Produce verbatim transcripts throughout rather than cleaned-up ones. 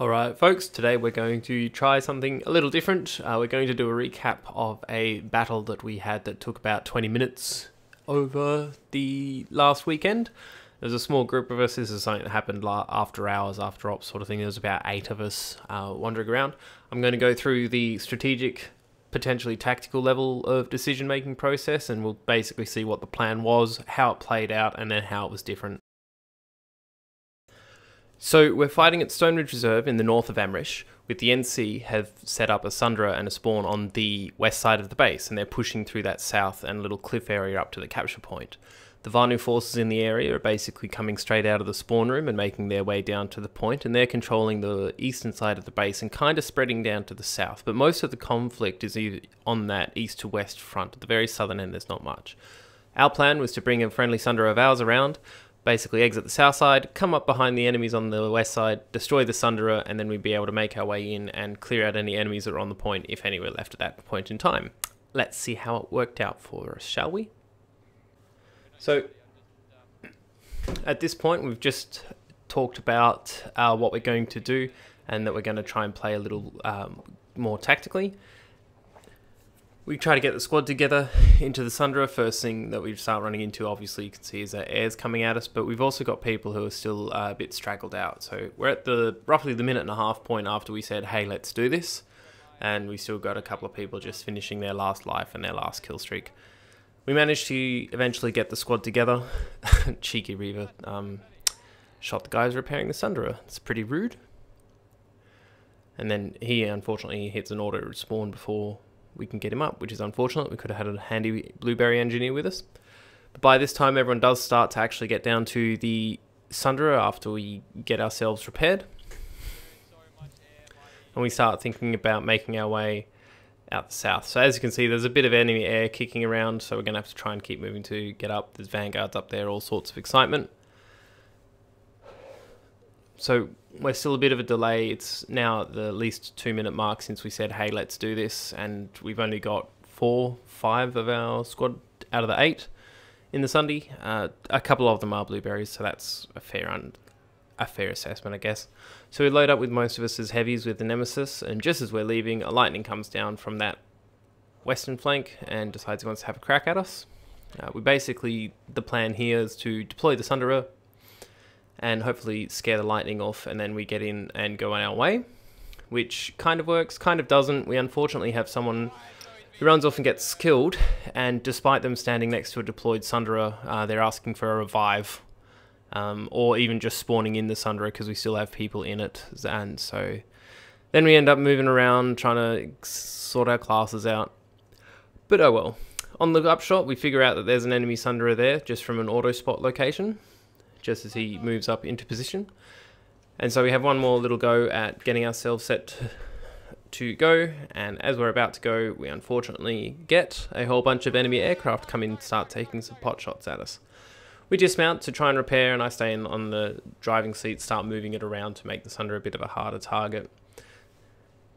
Alright folks, today we're going to try something a little different. Uh, we're going to do a recap of a battle that we had that took about twenty minutes over the last weekend. There's a small group of us. This is something that happened after hours, after ops sort of thing. There's about eight of us uh, wandering around. I'm going to go through the strategic, potentially tactical level of decision-making process, and we'll basically see what the plan was, how it played out, and then how it was different. So we're fighting at Stone Ridge Reserve in the north of Amrish, with the N C have set up a Sunderer and a spawn on the west side of the base, and they're pushing through that south and little cliff area up to the capture point. The Vanu forces in the area are basically coming straight out of the spawn room and making their way down to the point, and they're controlling the eastern side of the base and kind of spreading down to the south, but most of the conflict is on that east to west front. At the very southern end there's not much. Our plan was to bring a friendly Sunderer of ours around, basically exit the south side, come up behind the enemies on the west side, destroy the Sunderer, and then we'd be able to make our way in and clear out any enemies that are on the point, if any were left at that point in time. Let's see how it worked out for us, shall we? So, at this point we've just talked about uh, what we're going to do, and that we're going to try and play a little um, more tactically. We try to get the squad together into the Sunderer. First thing that we start running into, obviously you can see, is our airs coming at us, but we've also got people who are still uh, a bit straggled out. So we're at the roughly the minute and a half point after we said, hey, let's do this, and we still got a couple of people just finishing their last life and their last kill streak. We managed to eventually get the squad together. Cheeky Reaver um, shot the guys repairing the Sunderer. It's pretty rude. And then he unfortunately hits an auto spawn before we can get him up, which is unfortunate. We could have had a handy blueberry engineer with us. But by this time, everyone does start to actually get down to the Sunderer after we get ourselves repaired. And we start thinking about making our way out the south. So as you can see, there's a bit of enemy air kicking around, so we're going to have to try and keep moving to get up. There's Vanguards up there, all sorts of excitement. So we're still a bit of a delay. It's now at the at least two minute mark since we said, hey, let's do this. And we've only got four, five of our squad out of the eight in the Sunday. Uh, a couple of them are blueberries, so that's a fair, un a fair assessment, I guess. So we load up with most of us as heavies with the Nemesis. And just as we're leaving, a lightning comes down from that western flank and decides he wants to have a crack at us. Uh, we basically, the plan here is to deploy the Sunderer and hopefully scare the lightning off, and then we get in and go on our way, which kind of works, kind of doesn't. We unfortunately have someone who runs off and gets killed, and despite them standing next to a deployed Sunderer, uh, they're asking for a revive, um, or even just spawning in the Sunderer because we still have people in it. And so then we end up moving around trying to sort our classes out, but oh well. On the upshot, we figure out that there's an enemy Sunderer there just from an auto spot location, just as he moves up into position. And so we have one more little go at getting ourselves set to go, and as we're about to go, we unfortunately get a whole bunch of enemy aircraft come in and start taking some pot shots at us. We dismount to try and repair, and I stay in on the driving seat, start moving it around to make the Sunderer a bit of a harder target.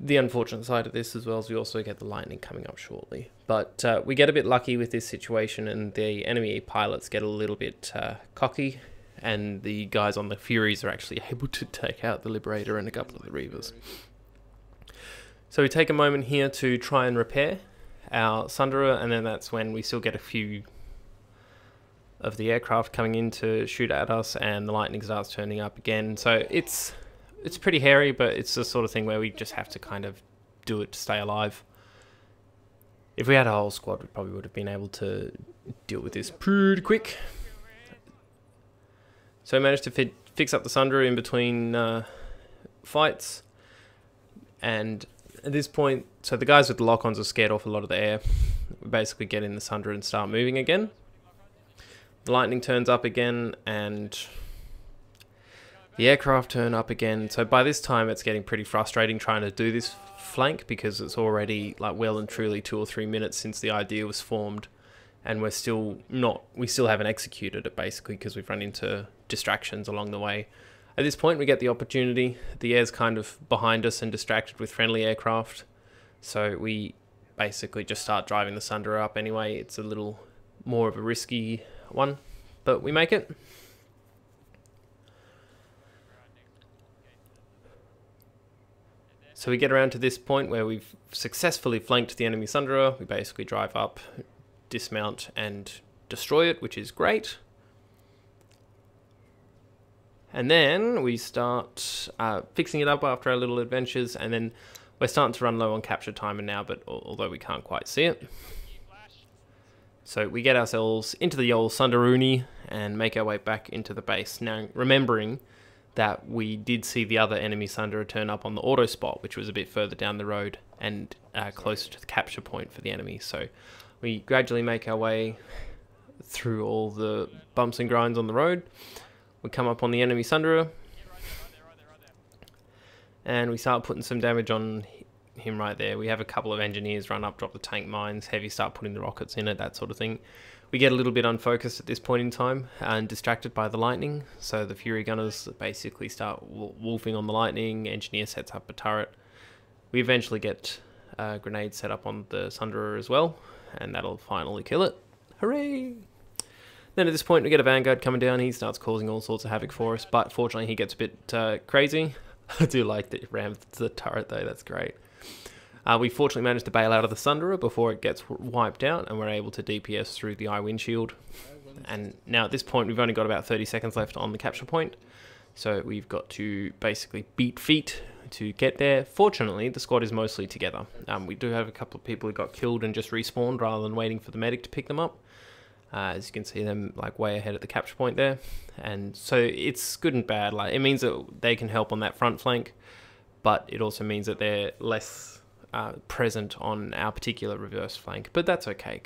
The unfortunate side of this as well is we also get the lightning coming up shortly. But uh, we get a bit lucky with this situation, and the enemy pilots get a little bit uh, cocky, and the guys on the Furies are actually able to take out the Liberator and a couple of the Reavers. So we take a moment here to try and repair our Sunderer, and then that's when we still get a few of the aircraft coming in to shoot at us, and the lightning starts turning up again. So it's it's pretty hairy, but it's the sort of thing where we just have to kind of do it to stay alive. If we had a whole squad, we probably would have been able to deal with this pretty quick. So I managed to fit, fix up the Sunderer in between uh, fights, and at this point, so the guys with the lock-ons are scared off a lot of the air. We basically get in the Sunderer and start moving again. The lightning turns up again, and the aircraft turn up again. So by this time, it's getting pretty frustrating trying to do this flank, because it's already like well and truly two or three minutes since the idea was formed, and we're still not, we still haven't executed it basically because we've run into distractions along the way. At this point we get the opportunity, the air's kind of behind us and distracted with friendly aircraft, so we basically just start driving the Sunderer up anyway. It's a little more of a risky one, but we make it. So we get around to this point where we've successfully flanked the enemy Sunderer. We basically drive up, dismount and destroy it, which is great. And then we start uh, fixing it up after our little adventures, and then we're starting to run low on capture timer now, but although we can't quite see it. So we get ourselves into the old Sunderuni and make our way back into the base. Now, remembering that we did see the other enemy Sunderer turn up on the auto spot, which was a bit further down the road and uh, closer to the capture point for the enemy. So we gradually make our way through all the bumps and grinds on the road. We come up on the enemy Sunderer, and we start putting some damage on him right there. We have a couple of engineers run up, drop the tank mines, heavy start putting the rockets in it, that sort of thing. We get a little bit unfocused at this point in time and distracted by the lightning. So the Fury gunners basically start wolfing on the lightning. Engineer sets up a turret. We eventually get a grenade set up on the Sunderer as well, and that'll finally kill it. Hooray! Then at this point we get a Vanguard coming down. He starts causing all sorts of havoc for us, but fortunately he gets a bit uh, crazy. I do like that he rammed the turret though, that's great. Uh, we fortunately managed to bail out of the Sunderer before it gets wiped out, and we're able to D P S through the eye windshield. And now at this point we've only got about thirty seconds left on the capture point, so we've got to basically beat feet to get there. Fortunately the squad is mostly together. Um, we do have a couple of people who got killed and just respawned rather than waiting for the medic to pick them up. Uh, as you can see, them like way ahead at the capture point there, and so it's good and bad. Like, it means that they can help on that front flank, but it also means that they're less uh, present on our particular reverse flank. But that's okay.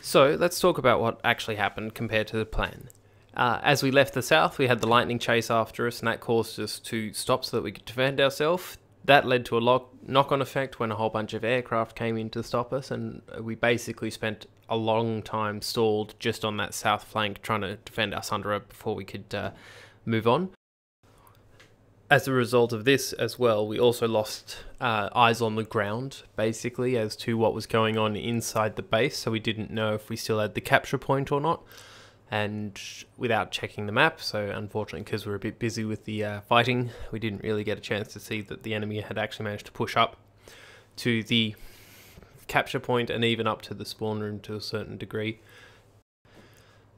So let's talk about what actually happened compared to the plan. Uh, as we left the south, we had the lightning chase after us, and that caused us to stop so that we could defend ourselves. That led to a knock-on effect when a whole bunch of aircraft came in to stop us, and we basically spent a long time stalled just on that south flank trying to defend our Sunderer before we could uh, move on. As a result of this as well, we also lost uh, eyes on the ground, basically, as to what was going on inside the base, so we didn't know if we still had the capture point or not, and without checking the map. So unfortunately, because we were a bit busy with the uh, fighting, we didn't really get a chance to see that the enemy had actually managed to push up to the capture point and even up to the spawn room to a certain degree.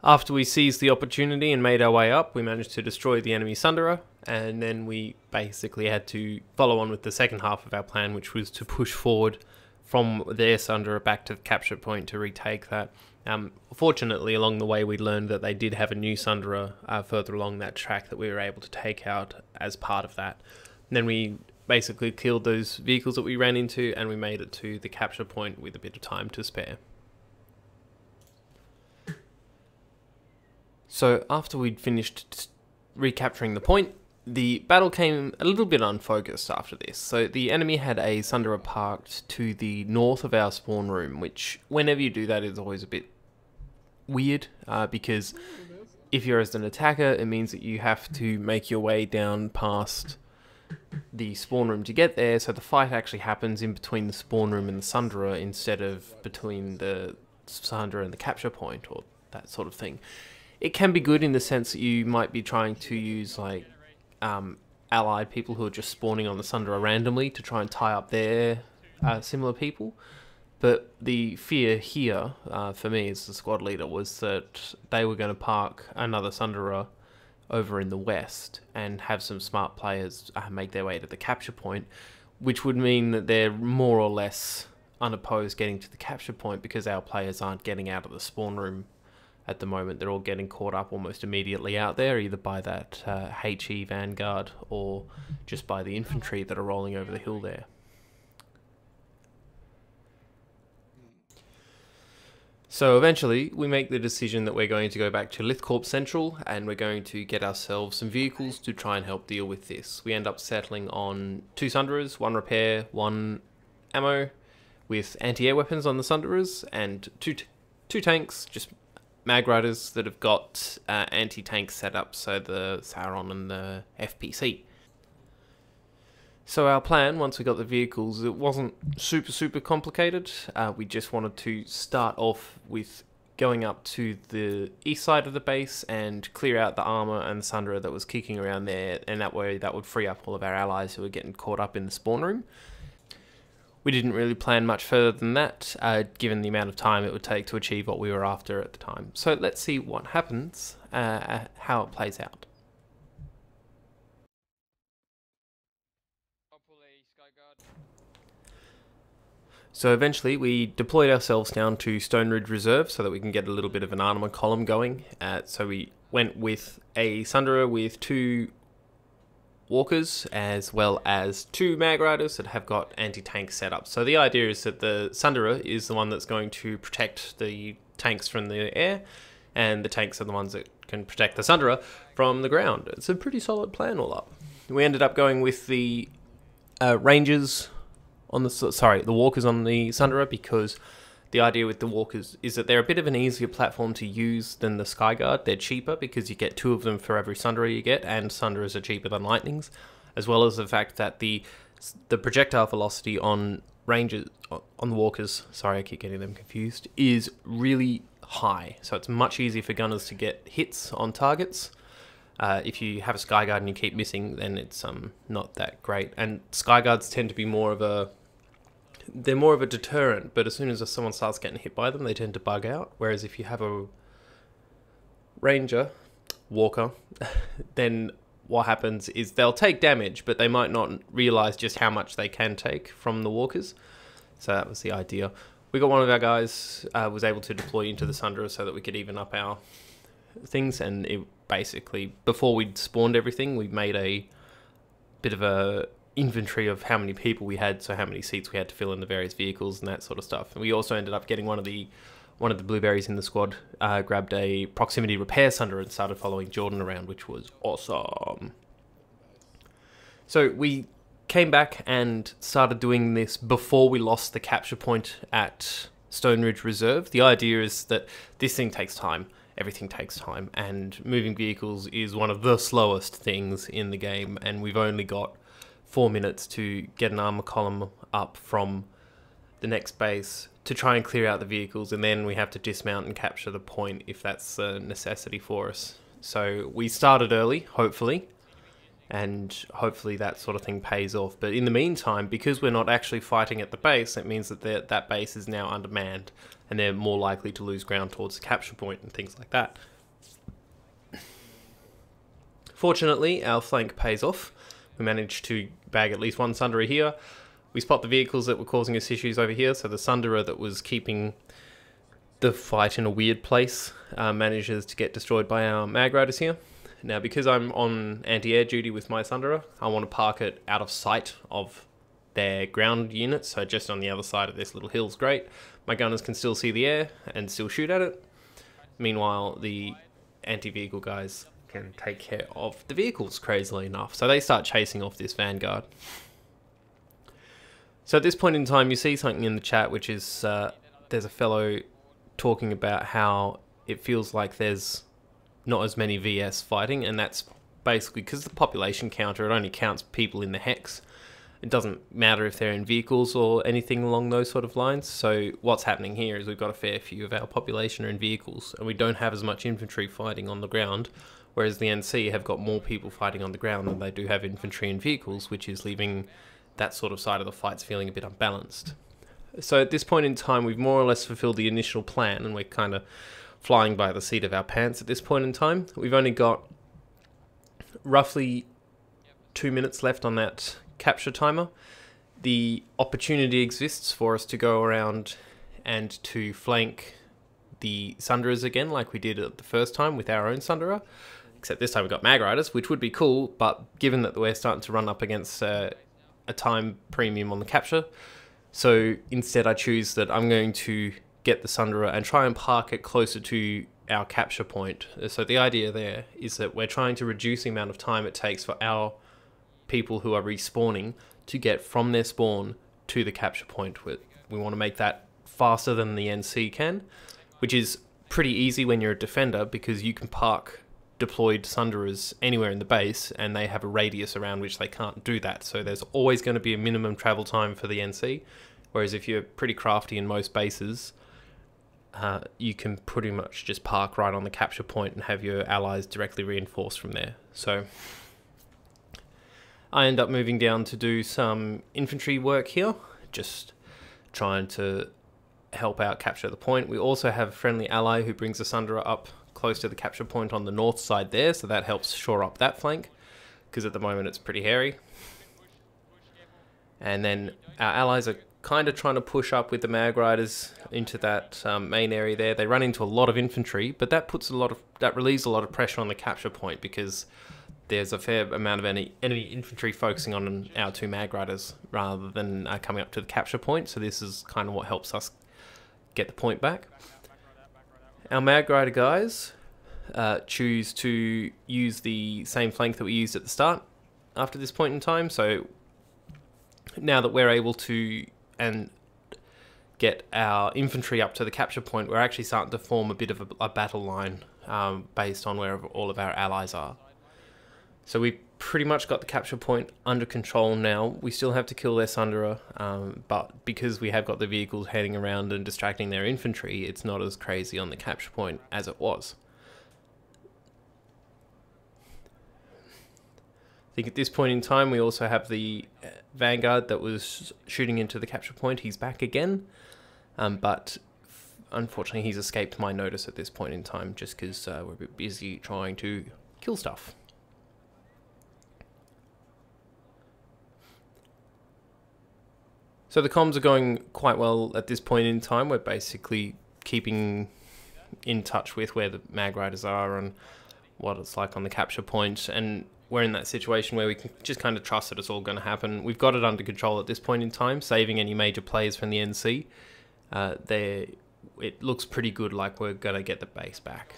After we seized the opportunity and made our way up, we managed to destroy the enemy Sunderer, and then we basically had to follow on with the second half of our plan, which was to push forward from their Sunderer back to the capture point to retake that. Um, fortunately, along the way we learned that they did have a new Sunderer uh, further along that track that we were able to take out as part of that. And then we basically killed those vehicles that we ran into, and we made it to the capture point with a bit of time to spare. So after we'd finished recapturing the point, the battle came a little bit unfocused after this. So the enemy had a Sunderer parked to the north of our spawn room, which whenever you do that is always a bit weird, uh, because if you're as an attacker, it means that you have to make your way down past the spawn room to get there. So the fight actually happens in between the spawn room and the Sunderer instead of between the Sunderer and the capture point or that sort of thing. It can be good in the sense that you might be trying to use like Um, allied people who are just spawning on the Sunderer randomly to try and tie up their uh, similar people. But the fear here, uh, for me as the squad leader, was that they were going to park another Sunderer over in the west and have some smart players uh, make their way to the capture point, which would mean that they're more or less unopposed getting to the capture point because our players aren't getting out of the spawn room at the moment. They're all getting caught up almost immediately out there, either by that uh, HE Vanguard or just by the infantry that are rolling over the hill there. So eventually we make the decision that we're going to go back to Lithcorp Central, and we're going to get ourselves some vehicles to try and help deal with this. We end up settling on two Sunderers, one repair, one ammo, with anti-air weapons on the Sunderers, and two, t two tanks, just Magriders that have got uh, anti-tank set up, so the Sauron and the F P C. So our plan, once we got the vehicles, it wasn't super, super complicated. Uh, we just wanted to start off with going up to the east side of the base and clear out the armor and the Sunderer that was kicking around there, and that way that would free up all of our allies who were getting caught up in the spawn room. We didn't really plan much further than that, uh, given the amount of time it would take to achieve what we were after at the time. So let's see what happens, uh, how it plays out. So eventually we deployed ourselves down to Stone Ridge Reserve so that we can get a little bit of an armor column going. Uh, so we went with a Sunderer with two Walkers as well as two Magriders that have got anti-tank setup. So the idea is that the Sunderer is the one that's going to protect the tanks from the air, and the tanks are the ones that can protect the Sunderer from the ground. It's a pretty solid plan all up. We ended up going with the uh, Rangers on the sorry the Walkers on the Sunderer, because the idea with the Walkers is that they're a bit of an easier platform to use than the Skyguard. They're cheaper because you get two of them for every Sunderer you get, and Sunderers are cheaper than Lightnings, as well as the fact that the the projectile velocity on Rangers, on the Walkers, sorry I keep getting them confused, is really high. So it's much easier for gunners to get hits on targets. Uh, if you have a Skyguard and you keep missing, then it's um not that great. And Skyguards tend to be more of a They're more of a deterrent, but as soon as someone starts getting hit by them, they tend to bug out. Whereas if you have a Ranger, Walker, then what happens is they'll take damage, but they might not realise just how much they can take from the Walkers. So that was the idea. We got one of our guys, uh, was able to deploy into the Sunderer so that we could even up our things, and it basically, before we'd spawned everything, we made a bit of a inventory of how many people we had, so how many seats we had to fill in the various vehicles and that sort of stuff. And we also ended up getting one of the one of the blueberries in the squad, uh, grabbed a proximity repair Sunderer and started following Jordan around, which was awesome. So we came back and started doing this before we lost the capture point at Stone Ridge Reserve. The idea is that this thing takes time. Everything takes time, and moving vehicles is one of the slowest things in the game, and we've only got four minutes to get an armor column up from the next base to try and clear out the vehicles, and then we have to dismount and capture the point if that's a necessity for us. So we started early, hopefully, and hopefully that sort of thing pays off. But in the meantime, because we're not actually fighting at the base, it means that that base is now undermanned, and they're more likely to lose ground towards the capture point and things like that. Fortunately, our flank pays off. We managed to bag at least one Sunderer here. We spot the vehicles that were causing us issues over here, so the Sunderer that was keeping the fight in a weird place uh, manages to get destroyed by our Magriders here. Now, because I'm on anti-air duty with my Sunderer, I want to park it out of sight of their ground units, so just on the other side of this little hill is great. My gunners can still see the air and still shoot at it. Meanwhile, the anti-vehicle guys can take care of the vehicles, crazily enough. So they start chasing off this Vanguard. So at this point in time, you see something in the chat, which is uh, there's a fellow talking about how it feels like there's not as many V S fighting, and that's basically because the population counter, it only counts people in the hex. It doesn't matter if they're in vehicles or anything along those sort of lines. So what's happening here is we've got a fair few of our population are in vehicles, and we don't have as much infantry fighting on the ground, whereas the N C have got more people fighting on the ground than they do have infantry and vehicles, which is leaving that sort of side of the fights feeling a bit unbalanced. So at this point in time, we've more or less fulfilled the initial plan, and we're kind of flying by the seat of our pants at this point in time. We've only got roughly two minutes left on that capture timer. The opportunity exists for us to go around and to flank the Sunderers again, like we did at the first time with our own Sunderer, except this time we got Magriders, which would be cool, but given that we're starting to run up against uh, a time premium on the capture, so instead I choose that I'm going to get the Sunderer and try and park it closer to our capture point. So the idea there is that we're trying to reduce the amount of time it takes for our people who are respawning to get from their spawn to the capture point. We, we want to make that faster than the N C can, which is pretty easy when you're a defender, because you can park deployed Sunderers anywhere in the base, and they have a radius around which they can't do that. So there's always going to be a minimum travel time for the N C, whereas if you're pretty crafty in most bases, uh, you can pretty much just park right on the capture point and have your allies directly reinforced from there. So I end up moving down to do some infantry work here, just trying to help out capture the point. We also have a friendly ally who brings the Sunderer up close to the capture point on the north side there, so that helps shore up that flank, because at the moment it's pretty hairy. And then our allies are kind of trying to push up with the Magriders into that um, main area there. They run into a lot of infantry, but that puts a lot of that relieves a lot of pressure on the capture point, because there's a fair amount of any enemy infantry focusing on our two Magriders rather than uh, coming up to the capture point. So this is kind of what helps us get the point back. Our Magrider guys uh, choose to use the same flank that we used at the start after this point in time. So now that we're able to and get our infantry up to the capture point, we're actually starting to form a bit of a, a battle line um, based on where all of our allies are. So we pretty much got the capture point under control now. We still have to kill their Sunderer, um, but because we have got the vehicles heading around and distracting their infantry, it's not as crazy on the capture point as it was. I think at this point in time we also have the Vanguard that was shooting into the capture point. He's back again, um, but unfortunately he's escaped my notice at this point in time just because uh, we're a bit busy trying to kill stuff. So the comms are going quite well at this point in time. We're basically keeping in touch with where the Magriders are and what it's like on the capture point, and we're in that situation where we can just kind of trust that it's all going to happen. We've got it under control at this point in time, saving any major players from the N C. Uh, there, it looks pretty good, like we're going to get the base back.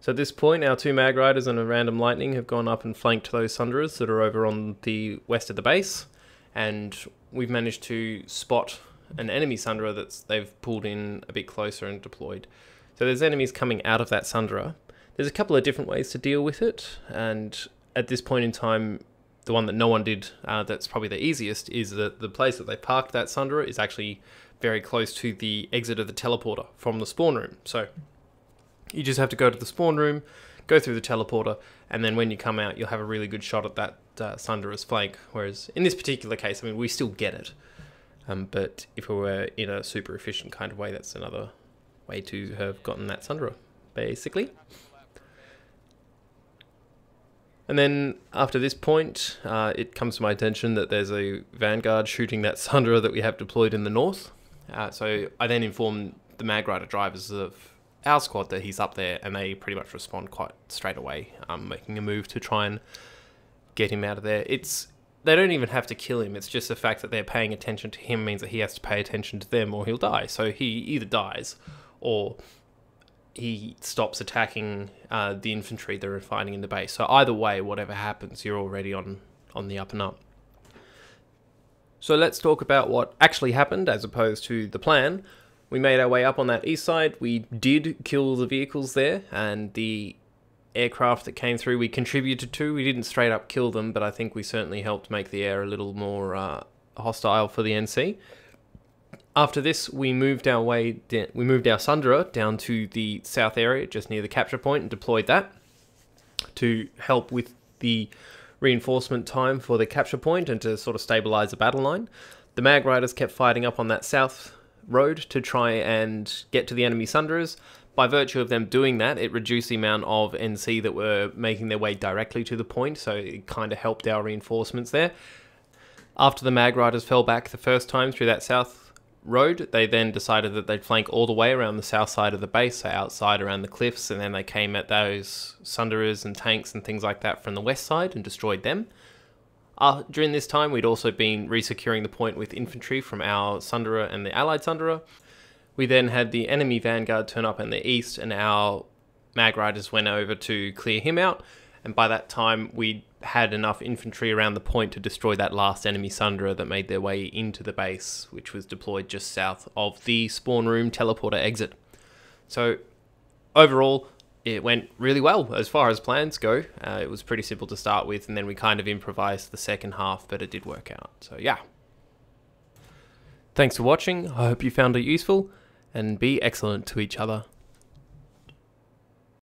So at this point, our two Magriders and a random Lightning have gone up and flanked those Sunderers that are over on the west of the base, and we've managed to spot an enemy Sunderer that they've pulled in a bit closer and deployed. So there's enemies coming out of that Sunderer. There's a couple of different ways to deal with it, and at this point in time, the one that no one did uh, that's probably the easiest is that the place that they parked that Sunderer is actually very close to the exit of the teleporter from the spawn room. So you just have to go to the spawn room, go through the teleporter, and then when you come out, you'll have a really good shot at that uh, Sunderer's flank. Whereas in this particular case, I mean, we still get it. Um, but if we were in a super efficient kind of way, that's another way to have gotten that Sunderer, basically. And then after this point, uh, it comes to my attention that there's a Vanguard shooting that Sunderer that we have deployed in the north. Uh, so I then inform the Magrider drivers of our squad that he's up there, and they pretty much respond quite straight away, um, making a move to try and get him out of there. It's they don't even have to kill him, it's just the fact that they're paying attention to him means that he has to pay attention to them or he'll die. So he either dies or he stops attacking uh, the infantry that are fighting in the base. So either way, whatever happens, you're already on, on the up and up. So let's talk about what actually happened as opposed to the plan. We made our way up on that east side. We did kill the vehicles there, and the aircraft that came through we contributed to. We didn't straight up kill them, but I think we certainly helped make the air a little more uh, hostile for the N C. After this, we moved our way, we moved our Sunderer down to the south area, just near the capture point, and deployed that to help with the reinforcement time for the capture point and to sort of stabilize the battle line. The Magriders kept fighting up on that south road to try and get to the enemy Sunderers. By virtue of them doing that, it reduced the amount of N C that were making their way directly to the point, so it kind of helped our reinforcements there. After the Magriders fell back the first time through that south road, they then decided that they'd flank all the way around the south side of the base, so outside around the cliffs, and then they came at those Sunderers and tanks and things like that from the west side and destroyed them. Uh, during this time, we'd also been resecuring the point with infantry from our Sunderer and the allied Sunderer. We then had the enemy Vanguard turn up in the east, and our Magriders went over to clear him out. And by that time, we had enough infantry around the point to destroy that last enemy Sunderer that made their way into the base, which was deployed just south of the spawn room teleporter exit. So overall, it went really well as far as plans go. Uh, it was pretty simple to start with, and then we kind of improvised the second half, but it did work out. So yeah. Thanks for watching. I hope you found it useful, and be excellent to each other.